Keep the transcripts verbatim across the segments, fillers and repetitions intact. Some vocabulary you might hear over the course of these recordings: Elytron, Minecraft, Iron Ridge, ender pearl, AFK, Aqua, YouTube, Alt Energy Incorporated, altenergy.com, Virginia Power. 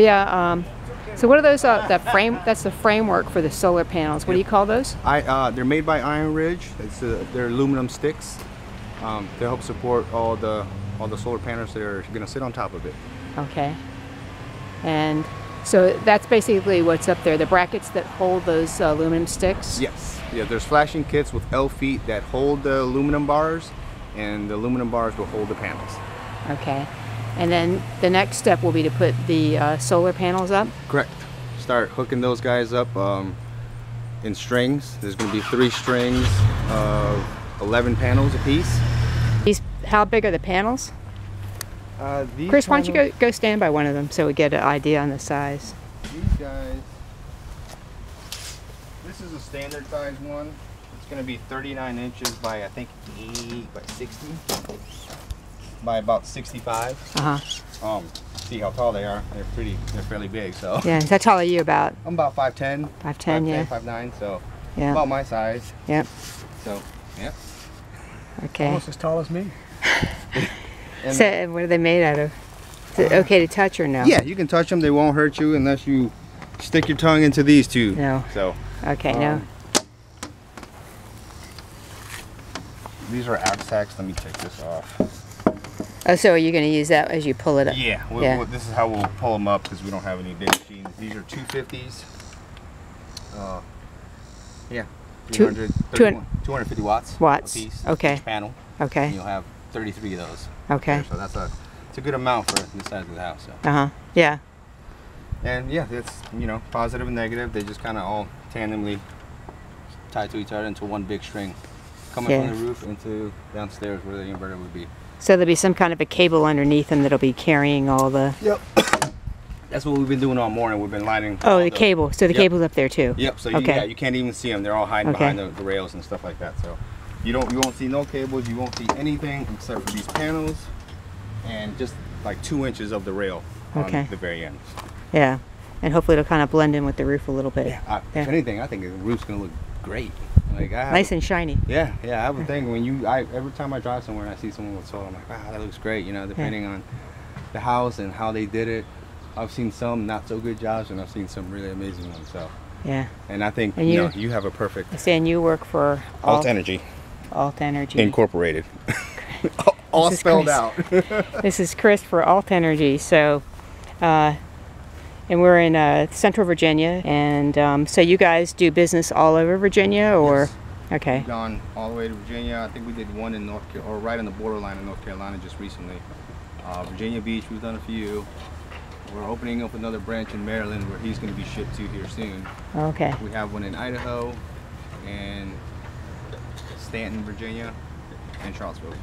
Yeah. Um, so what are those? Uh, that frame. That's the framework for the solar panels. What do you call those? I. Uh, they're made by Iron Ridge. It's uh, they're aluminum sticks um, to help support all the all the solar panels that are going to sit on top of it. Okay. And so that's basically what's up there. The brackets that hold those uh, aluminum sticks. Yes. Yeah. There's flashing kits with L feet that hold the aluminum bars, and the aluminum bars will hold the panels. Okay. And then the next step will be to put the uh, solar panels up? Correct. Start hooking those guys up um, in strings. There's going to be three strings of eleven panels apiece. These, how big are the panels? Uh, these Chris, panels, why don't you go, go stand by one of them so we get an idea on the size. These guys, this is a standard size one. It's going to be thirty-nine inches by, I think, eight by sixty. By about sixty-five. Uh huh. Um, see how tall they are. They're pretty. They're fairly big. So. Yeah. How tall are you? About. I'm about five ten. Five ten. Yeah. Five nine. So. Yeah. About my size. Yep. So. Yeah. Okay. Almost as tall as me. and so, and what are they made out of? Is it okay to touch or no? Yeah, you can touch them. They won't hurt you unless you stick your tongue into these two. No. So. Okay. Um, no. These are absacks. Let me take this off. Oh, so are you going to use that as you pull it up? Yeah, we'll, yeah. We'll, this is how we'll pull them up because we don't have any big machines. These are two fifties. Uh, yeah, two hundred fifty watts. Watts. Apiece, okay. Panel. Okay. And you'll have thirty-three of those. Okay. There, so that's a, it's a good amount for the size of the house. So. Uh huh. Yeah. And yeah, it's you know positive and negative. They just kind of all tandemly tied to each other into one big string, coming yeah. from the roof into downstairs where the inverter would be. So there'll be some kind of a cable underneath them that'll be carrying all the... Yep. That's what we've been doing all morning. We've been lighting... Oh, the cable. So the yep. cable's up there too. Yep. So you, okay. yeah, you can't even see them. They're all hiding okay. behind the, the rails and stuff like that. So you don't, you won't see no cables. You won't see anything except for these panels and just like two inches of the rail okay. on the very end. Yeah. And hopefully it'll kind of blend in with the roof a little bit. Yeah. I, yeah. If anything, I think the roof's going to look great. Like I have, nice and shiny. Yeah, yeah. I have a thing when you, I every time I drive somewhere and I see someone with solar, I'm like, wow, that looks great. You know, depending yeah. on the house and how they did it. I've seen some not so good jobs, and I've seen some really amazing ones. So yeah. And I think and you, you know you have a perfect. I say, and you work for Alt, Alt Energy. Alt Energy Incorporated. all all spelled Chris. out. This is Chris for Alt Energy. So. Uh, And we're in uh, Central Virginia, and um, so you guys do business all over Virginia, or yes. okay? We've gone all the way to Virginia. I think we did one in North Carolina, or right on the borderline of North Carolina, just recently. Uh, Virginia Beach, we've done a few. We're opening up another branch in Maryland, where he's going to be shipped to here soon. Okay. We have one in Idaho, and Stanton, Virginia, and Charlottesville.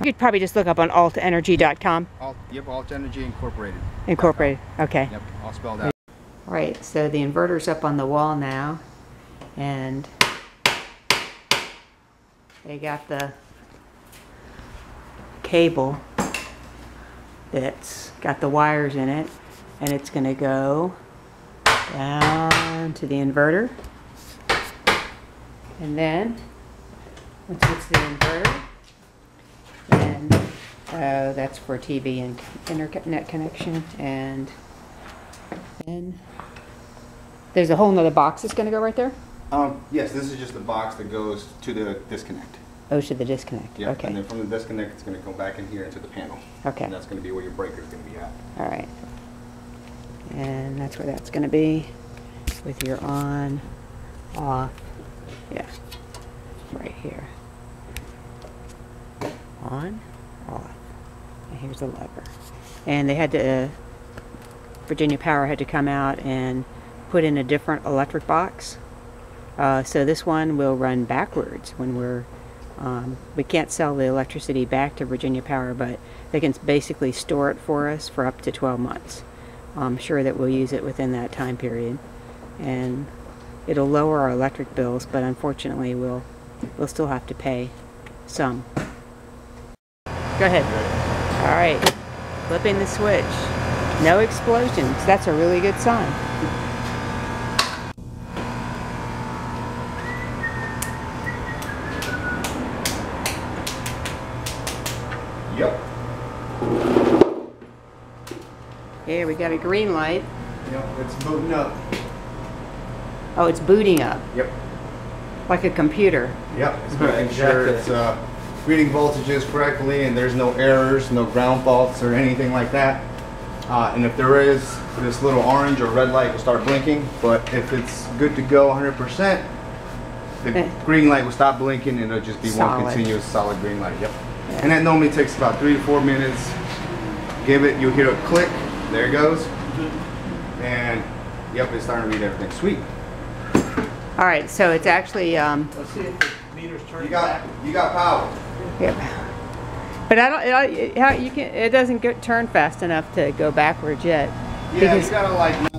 You could probably just look up on alt energy dot com. Alt, yep, Alt Energy Incorporated. Incorporated, okay. Yep, all spelled out. All right, so the inverter's up on the wall now, and they got the cable that's got the wires in it, and it's going to go down to the inverter, and then once it's the inverter, and uh, that's for T V and internet connection, and then there's a whole nother box that's going to go right there? Um, yes, this is just the box that goes to the disconnect. Oh, to the disconnect, yeah, okay. And then from the disconnect, it's going to go back in here into the panel. Okay. And that's going to be where your breaker is going to be at. All right. And that's where that's going to be, with your on, off, yeah, right here. On, off, and here's the lever. And they had to, uh, Virginia Power had to come out and put in a different electric box. Uh, so this one will run backwards when we're, um, we can't sell the electricity back to Virginia Power, but they can basically store it for us for up to twelve months. I'm sure that we'll use it within that time period. And it'll lower our electric bills, but unfortunately we'll, we'll still have to pay some. Go ahead. All right, flipping the switch. No explosions. That's a really good sign. Yep. Yeah, we got a green light. Yep, it's booting up. Oh, it's booting up. Yep. Like a computer. Yep, it's making sure it's uh, reading voltages correctly and there's no errors, no ground faults or anything like that. Uh, and if there is, this little orange or red light will start blinking, but if it's good to go one hundred percent, the eh. green light will stop blinking and it'll just be solid. One continuous solid green light. Yep. Yeah. And that normally takes about three to four minutes. Give it, you'll hear a click, there it goes. And yep, it's starting to read everything. Sweet. All right, so it's actually. Um, Let's see if the meter's turning you got, back. You got power. Yep. But I don't. It, it, how you can? It doesn't get, turn fast enough to go backwards yet. Yeah, because, you gotta like.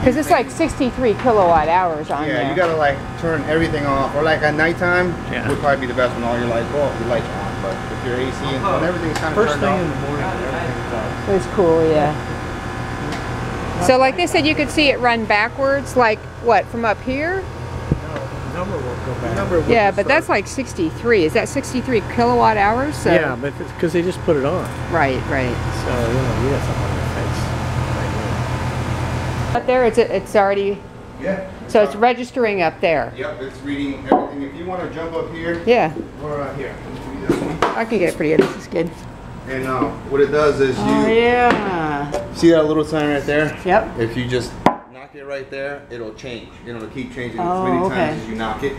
Because it's like sixty-three kilowatt hours on yeah, there. Yeah, you gotta like turn everything off, or like at nighttime yeah. would probably be the best when all your lights go off. Your lights are on, but if your A C and oh, everything's kind of turned off. First thing in the morning, everything's off. It's cool, yeah. So like they said, you could see it run backwards, like what from up here. Number will go back. Number will yeah, but start. That's like sixty-three. Is that sixty-three kilowatt hours? So yeah, but because they just put it on. Right, right. So you know, you got something on your face right here. Up there, it's it's already. Yeah. It's so it's registering up there. Yep, it's reading everything. If you want to jump up here. Yeah. Or uh, here. I can get it pretty good. This is good. And uh, what it does is you. Oh yeah. See that little sign right there? Yep. If you just. It right there, it'll change. It'll keep changing as oh, many okay. times as you knock it.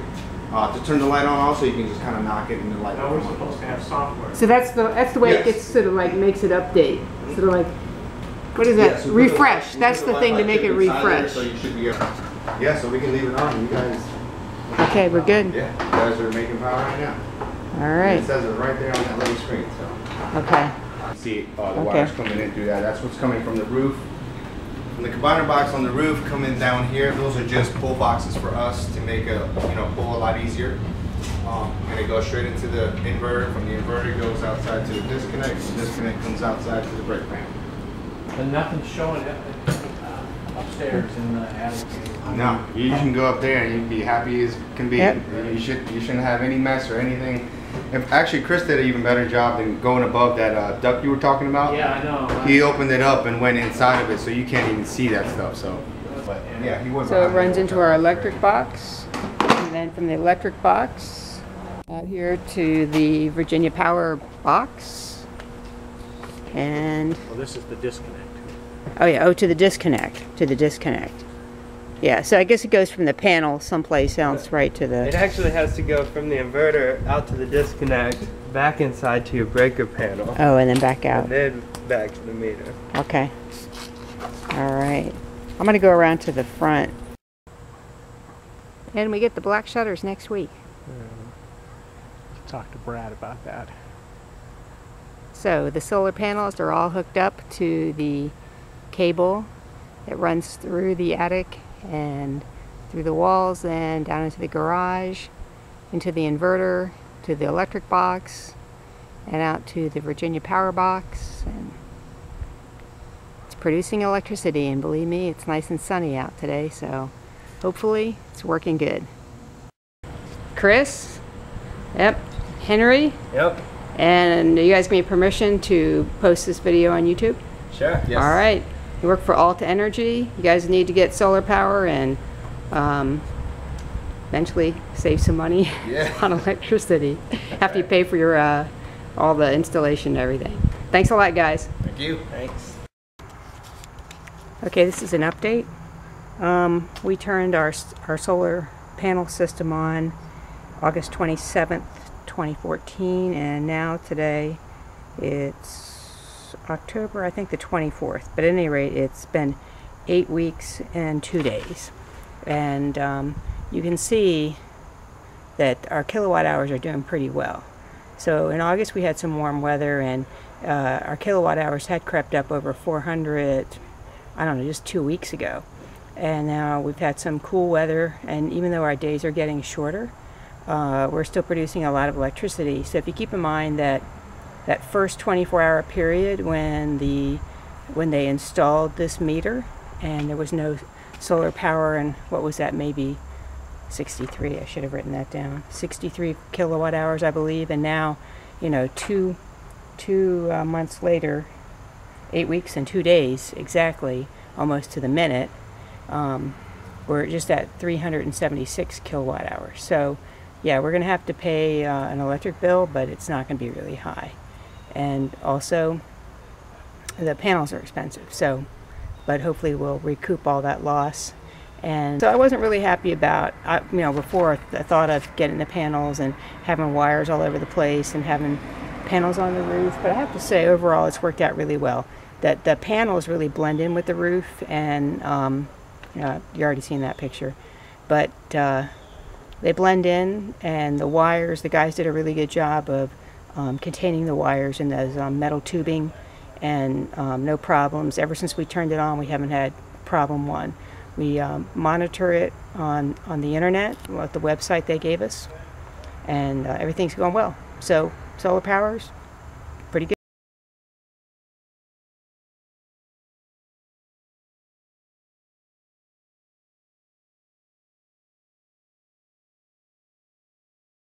Uh, to turn the light on, also you can just kind of knock it and the light. No, we're supposed to have software. So that's the that's the way yes. it gets sort of like makes it update. Sort of like what is that? Yeah, so refresh. The, that's the, the thing to make it refresh. There, so you should be able, yeah. So we can leave it on. You guys. Okay, we're good. Yeah, you guys are making power right now. All right. And it says it right there on that little screen. So. Okay. See uh, the okay. wires coming in through that. That's what's coming from the roof. And the combiner box on the roof coming down here, those are just pull boxes for us to make a, you know, pull a lot easier. Um, and it goes straight into the inverter. From the inverter, it goes outside to the disconnect. The disconnect comes outside to the brake panel. And nothing's showing up upstairs in the attic. No, you can go up there and you'd be happy as can be. Yep. You should, you shouldn't have any mess or anything. If actually, Chris did an even better job than going above that uh, duct you were talking about. Yeah, I know. He opened it up and went inside of it, so you can't even see that stuff. So, but, yeah, he was. So it runs into our electric box, and then from the electric box out here to the Virginia Power box, and. Well, this is the disconnect. Oh yeah. Oh, to the disconnect. To the disconnect. Yeah, so I guess it goes from the panel someplace else right to the... It actually has to go from the inverter out to the disconnect, back inside to your breaker panel. Oh, and then back out. And then back to the meter. Okay. All right. I'm going to go around to the front. And we get the black shutters next week. Mm. Talk to Brad about that. So the solar panels are all hooked up to the cable that runs through the attic and through the walls and down into the garage, into the inverter, to the electric box, and out to the Virginia Power box. And it's producing electricity, and believe me, it's nice and sunny out today, so hopefully it's working good. Chris? Yep. Henry? Yep. And you guys give me permission to post this video on YouTube? Sure. Yes. All right. You work for Alt Energy. You guys need to get solar power and um, eventually save some money yeah. on electricity after you pay for your uh, all the installation and everything. Thanks a lot, guys. Thank you. Thanks. Okay, this is an update. Um, we turned our our solar panel system on August twenty-seventh, twenty fourteen, and now today it's October, I think the twenty-fourth, but at any rate it's been eight weeks and two days, and um, you can see that our kilowatt hours are doing pretty well. So in August we had some warm weather, and uh, our kilowatt hours had crept up over four hundred, I don't know, just two weeks ago, and now we've had some cool weather, and even though our days are getting shorter, uh, we're still producing a lot of electricity. So if you keep in mind that that first twenty-four hour period when the when they installed this meter and there was no solar power, and what was that, maybe sixty-three, I should have written that down, sixty-three kilowatt hours I believe, and now, you know, two two uh, months later, eight weeks and two days exactly, almost to the minute. Um, we're just at three hundred seventy-six kilowatt hours. So yeah, we're going to have to pay uh, an electric bill, but it's not going to be really high. And also the panels are expensive, so but hopefully we'll recoup all that loss. And so I wasn't really happy about, I, you know, before the thought of getting the panels and having wires all over the place and having panels on the roof, but I have to say overall it's worked out really well. That the panels really blend in with the roof, and um, you know, you're already seeing that picture, but uh, they blend in, and the wires, the guys did a really good job of um, containing the wires in those um, metal tubing, and um, no problems. Ever since we turned it on, we haven't had problem one. We um, monitor it on, on the internet, with the website they gave us, and uh, everything's going well. So solar power's